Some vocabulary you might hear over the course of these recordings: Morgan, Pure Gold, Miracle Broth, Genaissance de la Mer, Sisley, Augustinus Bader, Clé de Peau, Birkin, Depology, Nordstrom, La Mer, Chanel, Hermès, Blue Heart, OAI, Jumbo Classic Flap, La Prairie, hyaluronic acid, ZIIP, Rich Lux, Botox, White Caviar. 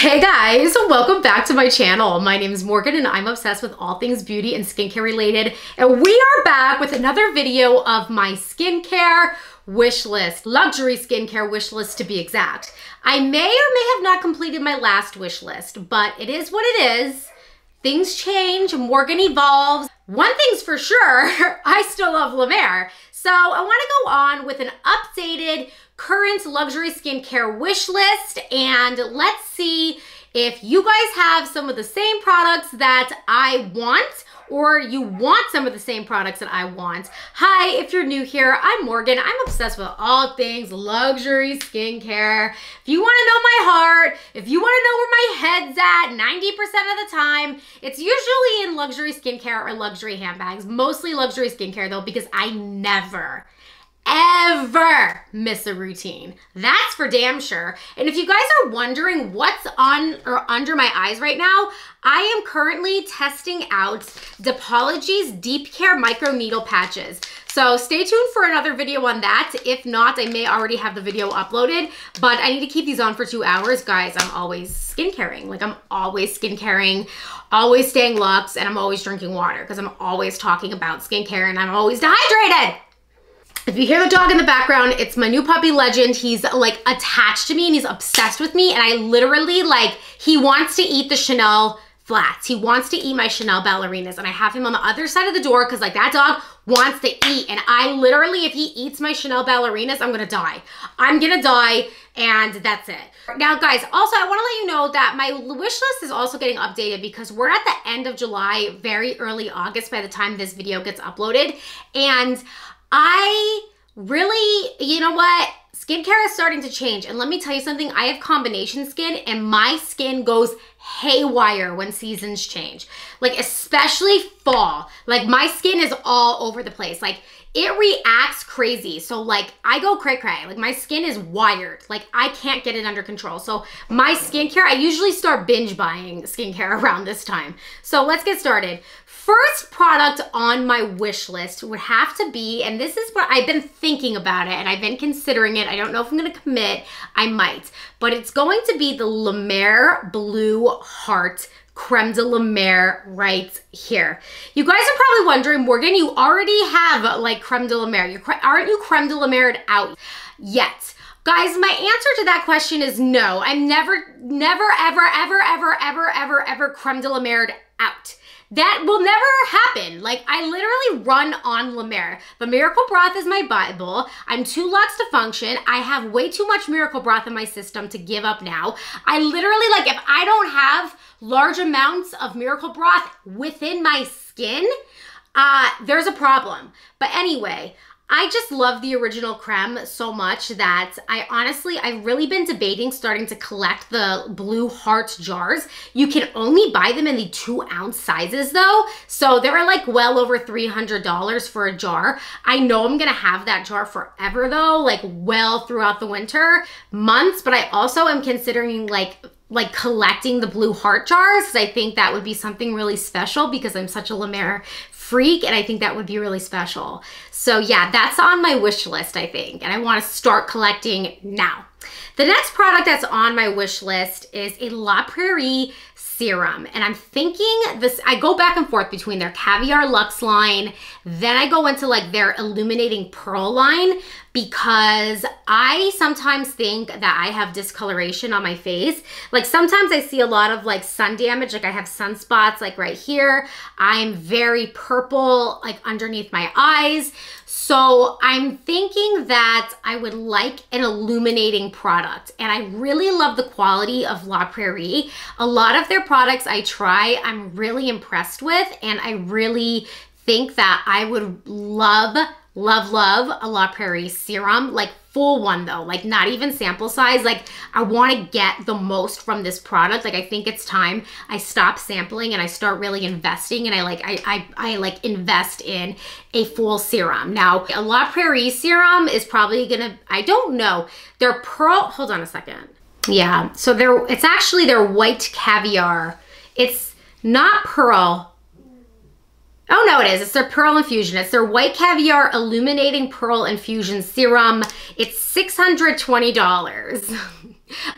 Hey guys, welcome back to my channel. My name is Morgan and I'm obsessed with all things beauty and skincare related. And we are back with another video of my skincare wish list, luxury skincare wish list to be exact. I may or may have not completed my last wish list, but it is what it is. Things change, Morgan evolves. One thing's for sure, I still love La Mer. So I wanna go on with an updated current luxury skincare wish list, and let's see if you guys have some of the same products that I want, or you want some of the same products that I want. Hi, if you're new here, I'm Morgan. I'm obsessed with all things luxury skincare. If you wanna know my heart, if you wanna know where my head's at 90% of the time, it's usually in luxury skincare or luxury handbags, mostly luxury skincare though, because I never, ever miss a routine. That's for damn sure. And if you guys are wondering what's on or under my eyes right now, I am currently testing out Depology's Deep Care Micro Needle Patches. So stay tuned for another video on that. If not, I may already have the video uploaded, but I need to keep these on for 2 hours. Guys, I'm always skincaring. Like, I'm always skincaring, always staying luxe, and I'm always drinking water because I'm always talking about skincare and I'm always dehydrated. If you hear the dog in the background, it's my new puppy Legend. He's like attached to me and he's obsessed with me, and I literally, like, he wants to eat the Chanel flats. He wants to eat my Chanel ballerinas, and I have him on the other side of the door because, like, that dog wants to eat, and I literally, if he eats my Chanel ballerinas, I'm gonna die. I'm gonna die, and that's it. Now, guys, also, I wanna let you know that my wish list is also getting updated because we're at the end of July, very early August by the time this video gets uploaded, and I really, you know what? Skincare is starting to change. And let me tell you something, I have combination skin and my skin goes haywire when seasons change. Like, especially fall. Like, my skin is all over the place. Like, it reacts crazy. So, like, I go cray cray. Like, my skin is wired. Like, I can't get it under control. So my skincare, I usually start binge buying skincare around this time. So let's get started. First product on my wish list would have to be, and this is what I've been thinking about it and I've been considering it. I don't know if I'm gonna commit, I might, but it's going to be the La Mer Blue Heart Creme de La Mer right here. You guys are probably wondering, Morgan, you already have like Creme de La Mer. Aren't you Creme de La Mer'd out yet? Guys, my answer to that question is no. I'm never, ever, ever, ever, ever, ever, ever Creme de La Mer'd out. That will never happen. Like, I literally run on La Mer. The miracle broth is my Bible. I'm too lax to function. I have way too much miracle broth in my system to give up now. I literally, like, if I don't have large amounts of miracle broth within my skin, there's a problem. But anyway, I just love the original creme so much that I've really been debating starting to collect the blue heart jars. You can only buy them in the 2-ounce sizes though. So they were like well over $300 for a jar. I know I'm gonna have that jar forever though, like well throughout the winter months, but I also am considering like collecting the blue heart jars. I think that would be something really special because I'm such a La Mer freak and I think that would be really special. So yeah, that's on my wish list, I think, and I want to start collecting now. The next product that's on my wish list is a La Prairie serum, and I'm thinking this, I go back and forth between their Caviar Luxe line, then I go into like their Illuminating Pearl line, because I sometimes think that I have discoloration on my face. Like, sometimes I see a lot of like sun damage, like I have sunspots like right here. I'm very purple like underneath my eyes. So I'm thinking that I would like an illuminating product, and I really love the quality of La Prairie. A lot of their products I try, I'm really impressed with, and I really think that I would love a La Prairie serum, like full one though, like not even sample size. Like, I want to get the most from this product. Like, I think it's time I stop sampling and I start really investing, and I invest in a full serum. Now, a La Prairie serum is probably gonna, I don't know, their pearl, hold on a second. Yeah, so it's actually their white caviar. It's not pearl. Oh no, it is. It's their Pearl Infusion. It's their White Caviar Illuminating Pearl Infusion Serum. It's $620.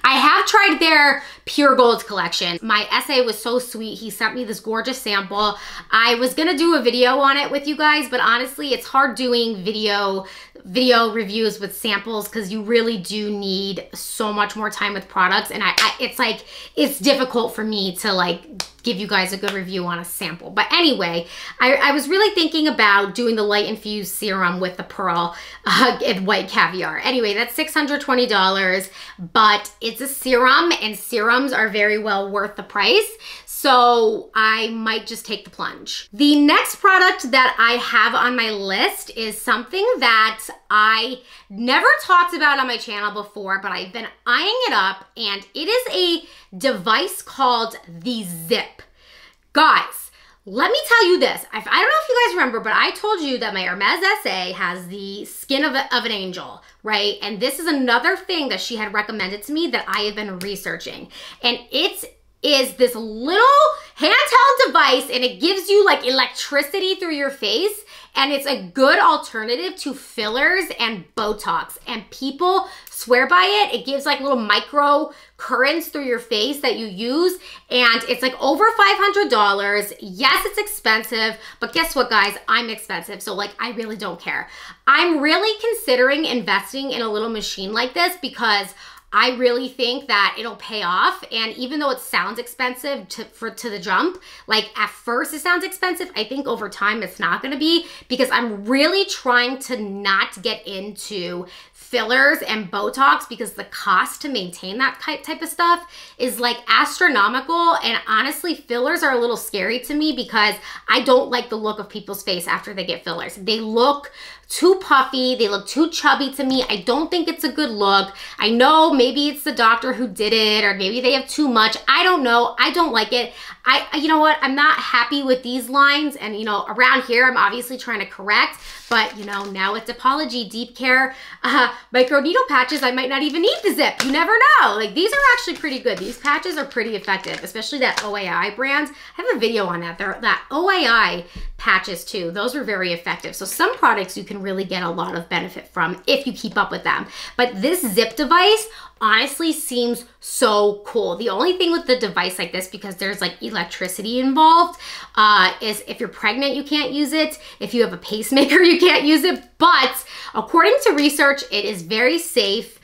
I have tried their pure gold collection. My SA was so sweet. He sent me this gorgeous sample. I was gonna do a video on it with you guys, but honestly, it's hard doing video reviews with samples because you really do need so much more time with products. And it's like, it's difficult for me to like give you guys a good review on a sample. But anyway, I was really thinking about doing the light infused serum with the pearl and white caviar. Anyway, that's $620, but it's a serum and serums are very well worth the price. So I might just take the plunge. The next product that I have on my list is something that I never talked about on my channel before, but I've been eyeing it up, and it is a device called the ZIIP. Guys, let me tell you this. I don't know if you guys remember, but I told you that my Hermès SA has the skin of an angel, right? And this is another thing that she had recommended to me that I have been researching. And it is this little handheld device, and it gives you like electricity through your face, and it's a good alternative to fillers and Botox, and people swear by it. It gives like little micro currents through your face that you use, and it's like over $500. Yes, it's expensive, but guess what, guys? I'm expensive, so like I really don't care. I'm really considering investing in a little machine like this because I really think that it'll pay off. And even though it sounds expensive to the jump, like at first it sounds expensive, I think over time it's not gonna be, because I'm really trying to not get into fillers and Botox because the cost to maintain that type of stuff is like astronomical. And honestly, fillers are a little scary to me because I don't like the look of people's face after they get fillers. They look too puffy, they look too chubby to me. I don't think it's a good look. I know maybe it's the doctor who did it, or maybe they have too much. I don't know, I don't like it. You know what, I'm not happy with these lines, and you know, around here, I'm obviously trying to correct, but you know, now with Depology Deep Care Micro Needle Patches, I might not even need the ZIIP, you never know. Like these are actually pretty good. These patches are pretty effective, especially that OAI brand. I have a video on that, that OAI patches too. Those are very effective. So some products you can really get a lot of benefit from if you keep up with them. But this ZIIP device honestly seems so cool. The only thing with the device like this, because there's like electricity involved, is if you're pregnant, you can't use it. If you have a pacemaker, you can't use it. But according to research, it is very safe.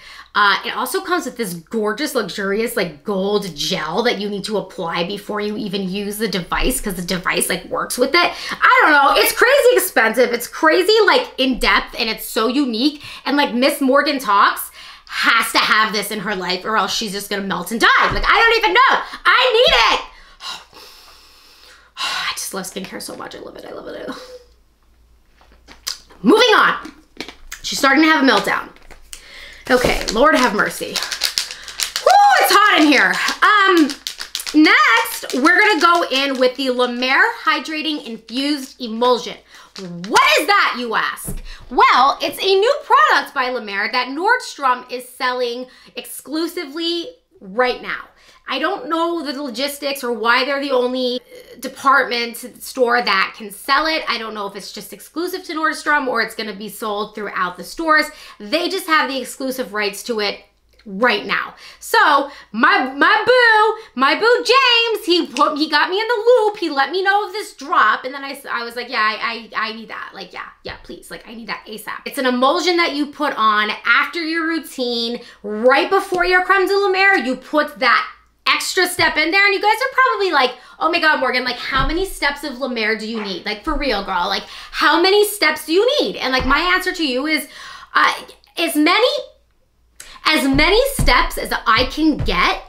It also comes with this gorgeous, luxurious, like gold gel that you need to apply before you even use the device, because the device like works with it. I don't know, it's crazy expensive. It's crazy like in depth, and it's so unique. And like Miss Morgan Talks has to have this in her life, or else she's just gonna melt and die. Like, I don't even know, I need it. I just love skincare so much, I love it, I love it, I love it. Moving on, she's starting to have a meltdown. Okay, Lord have mercy. Woo, it's hot in here. Next, we're gonna go in with the La Mer Hydrating Infused Emulsion. What is that, you ask? Well, it's a new product by La Mer that Nordstrom is selling exclusively right now. I don't know the logistics or why they're the only department store that can sell it. I don't know if it's just exclusive to Nordstrom or it's gonna be sold throughout the stores. They just have the exclusive rights to it right now. So my boo James, he got me in the loop. He let me know of this drop, and then I was like, yeah, I need that. Like, yeah, please. Like, I need that ASAP. It's an emulsion that you put on after your routine, right before your creme de la mer. You put that extra step in there, and you guys are probably like, oh my God, Morgan, like how many steps of La Mer do you need? Like, for real, girl, like how many steps do you need? And like my answer to you is as many steps as I can get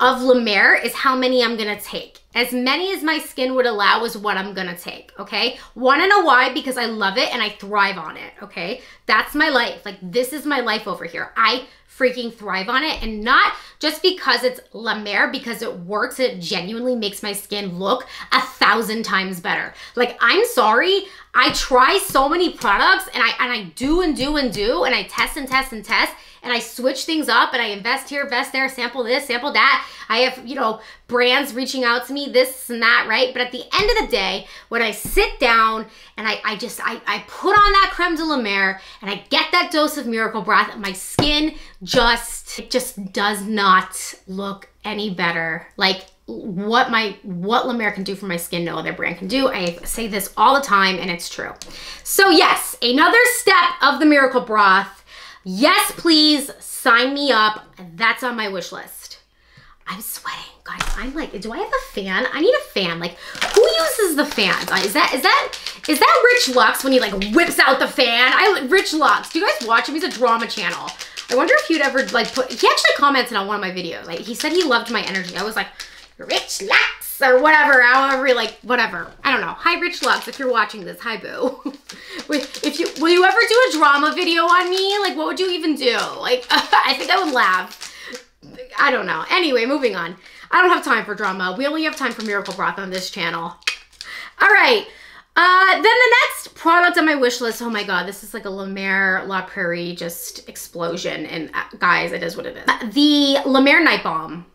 of La Mer is how many I'm gonna take. As many as my skin would allow is what I'm gonna take, okay? One and a why, because I love it and I thrive on it, okay? That's my life, like this is my life over here. I freaking thrive on it, and not just because it's La Mer, because it works, it genuinely makes my skin look 1,000 times better. Like, I'm sorry, I try so many products, and I do and do and do, and I test and test and test, and I switch things up and I invest here, invest there, sample this, sample that. I have, you know, brands reaching out to me, this and that, right? But at the end of the day, when I sit down and I put on that creme de la mer and I get that dose of miracle breath, my skin just does not look any better. Like what La Mer can do for my skin, no other brand can do. I say this all the time and it's true. So yes, another step of the miracle broth. Yes, please sign me up. That's on my wish list. I'm sweating, guys. I'm like, do I have a fan? I need a fan. Like, who uses the fan? Is that Rich Lux when he like whips out the fan? Rich Lux, do you guys watch him? He's a drama channel. I wonder if he'd ever like put, he actually commented on one of my videos. Like he said he loved my energy. I was like, Rich Lux or whatever, however, like whatever. I don't know. Hi Rich Lux, if you're watching this, hi boo. Will you ever do a drama video on me? Like what would you even do? Like I think I would laugh. I don't know. Anyway, moving on. I don't have time for drama. We only have time for miracle broth on this channel. All right. Then the next product on my wish list, oh my God, this is like a La Mer, La Prairie just explosion. And guys, it is what it is. The La Mer Night Balm.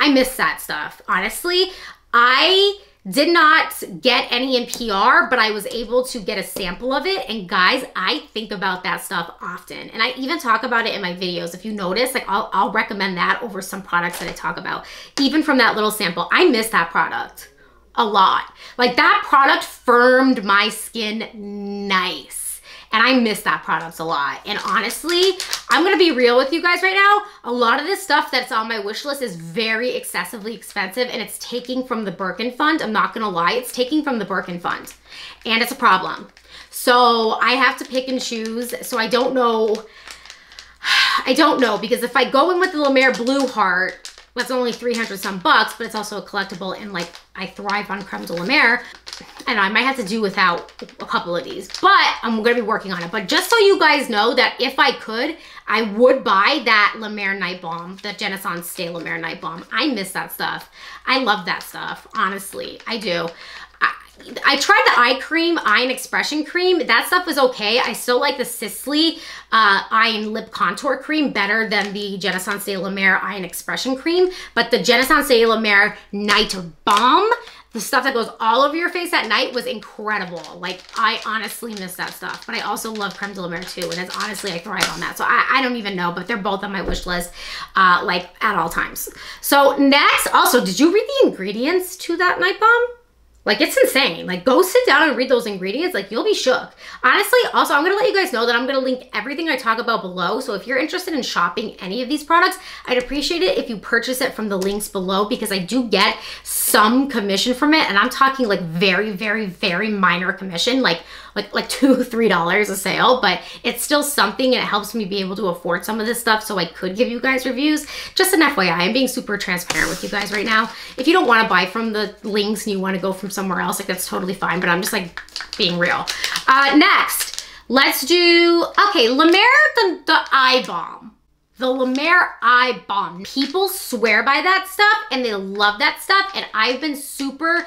I miss that stuff. Honestly, I did not get any in PR, but I was able to get a sample of it. And guys, I think about that stuff often. And I even talk about it in my videos. If you notice, like I'll recommend that over some products that I talk about. Even from that little sample, I miss that product a lot. Like that product firmed my skin nice. And I miss that product a lot. And honestly, I'm gonna be real with you guys right now. A lot of this stuff that's on my wish list is very excessively expensive and it's taking from the Birkin fund. I'm not gonna lie, it's taking from the Birkin fund and it's a problem. So I have to pick and choose. So I don't know because if I go in with the La Mer Blue Heart, that's only 300 some bucks, but it's also a collectible and like I thrive on creme de la mer. And I might have to do without a couple of these, but I'm gonna be working on it. But just so you guys know that if I could, I would buy that La Mer Night Balm, the Genaissance de la Mer Night Balm. I miss that stuff. I love that stuff, honestly, I do. I tried the eye cream, eye and expression cream. That stuff was okay. I still like the Sisley eye and lip contour cream better than the Genaissance de la Mer eye and expression cream. But the Genaissance de la Mer Night Balm, the stuff that goes all over your face at night was incredible. Like I honestly miss that stuff, but I also love creme de la mer too. And it's honestly, I thrive on that. So I don't even know, but they're both on my wish list like at all times. So next, also, did you read the ingredients to that night balm? Like it's insane. Like go sit down and read those ingredients. Like you'll be shook. Honestly, also I'm gonna let you guys know that I'm gonna link everything I talk about below. So if you're interested in shopping any of these products, I'd appreciate it if you purchase it from the links below because I do get some commission from it. And I'm talking like very, very, very minor commission, like $2-3 a sale, but it's still something and it helps me be able to afford some of this stuff so I could give you guys reviews. Just an FYI, I'm being super transparent with you guys right now. If you don't wanna buy from the links and you wanna go from somewhere else, like that's totally fine, but I'm just like being real. Next, let's do, okay, La Mer, the eye balm. The La Mer Eye Balm. People swear by that stuff and they love that stuff. And I've been super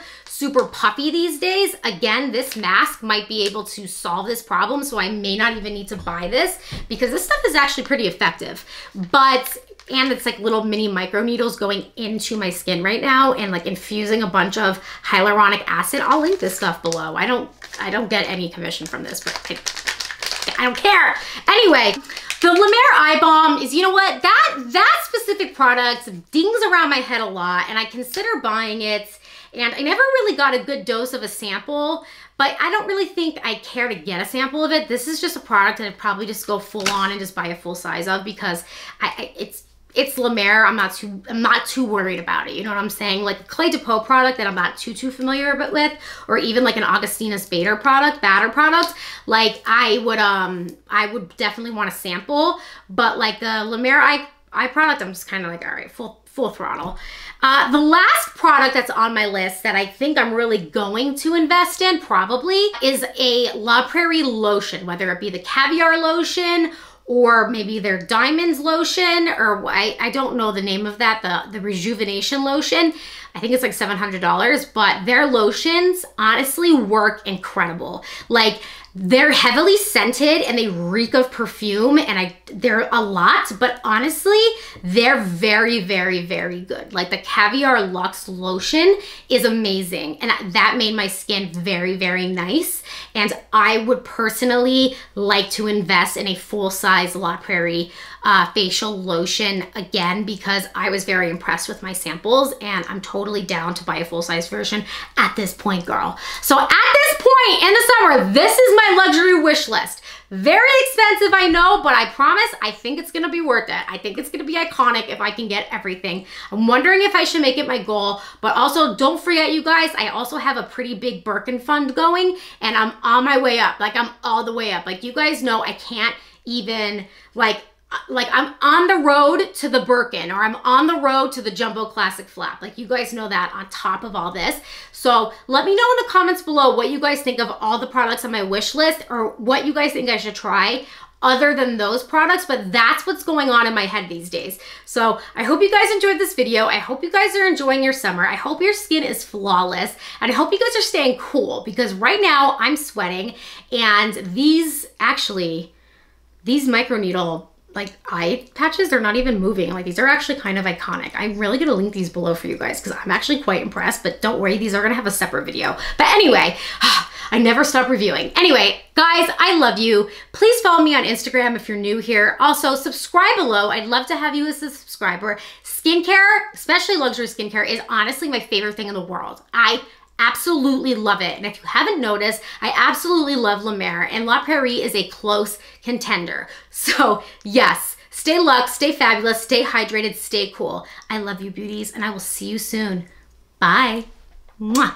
puffy these days. Again, this mask might be able to solve this problem. So I may not even need to buy this because this stuff is actually pretty effective. But, and it's like little mini micro needles going into my skin right now and like infusing a bunch of hyaluronic acid. I'll link this stuff below. I don't get any commission from this, but I don't care. Anyway, the La Mer Eye Balm is, you know what, that specific product dings around my head a lot and I consider buying it. And I never really got a good dose of a sample, but I don't really think I care to get a sample of it. This is just a product that I'd probably just go full on and just buy a full size of because it's La Mer. I'm not too worried about it. You know what I'm saying? Like the Clé de Peau product that I'm not too familiar with, or even like an Augustinus Bader product, like I would definitely want to sample, but like the La Mer eye product, I'm just kind of like, all right, full throttle. The last product that's on my list that I think I'm really going to invest in probably is a La Prairie lotion, whether it be the caviar lotion or maybe their diamonds lotion, or I don't know the name of that, the rejuvenation lotion. I think it's like $700, but their lotions honestly work incredible. Like They're heavily scented and they reek of perfume, and they're a lot, but honestly, they're very, very, very good. Like the Caviar Luxe lotion is amazing, and that made my skin very, very nice. And I would personally like to invest in a full-size La Prairie facial lotion again, because I was very impressed with my samples, and I'm totally down to buy a full-size version at this point, girl. So at this point in the summer, this is my luxury wish list. Very expensive, I know, but I promise I think it's gonna be worth it. I think it's gonna be iconic if I can get everything. I'm wondering if I should make it my goal, but also don't forget, you guys, I also have a pretty big Birkin fund going, and I'm on my way up. Like, I'm all the way up. Like, you guys know I can't even, like I'm on the road to the Birkin, or I'm on the road to the Jumbo Classic Flap. Like, you guys know that on top of all this. So let me know in the comments below what you guys think of all the products on my wish list, or what you guys think I should try other than those products, but that's what's going on in my head these days. So I hope you guys enjoyed this video. I hope you guys are enjoying your summer. I hope your skin is flawless, and I hope you guys are staying cool, because right now I'm sweating, and these microneedle like eye patches, they're not even moving. Like, these are actually kind of iconic. I'm really gonna link these below for you guys, because I'm actually quite impressed, but don't worry, these are gonna have a separate video. But anyway, I never stop reviewing. Anyway, guys, I love you. Please follow me on Instagram if you're new here. Also, subscribe below. I'd love to have you as a subscriber. Skincare, especially luxury skincare, is honestly my favorite thing in the world. I absolutely love it. And if you haven't noticed, I absolutely love La Mer, and La Prairie is a close contender. So yes, stay luxe, stay fabulous, stay hydrated, stay cool. I love you beauties, and I will see you soon. Bye. Mwah.